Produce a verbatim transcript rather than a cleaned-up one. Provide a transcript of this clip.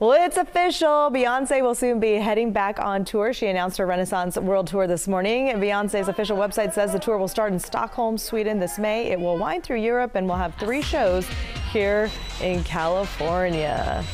Well, it's official. Beyoncé will soon be heading back on tour. She announced her Renaissance World Tour this morning. Beyoncé's official website says the tour will start in Stockholm, Sweden this May. It will wind through Europe and will have three shows here in California.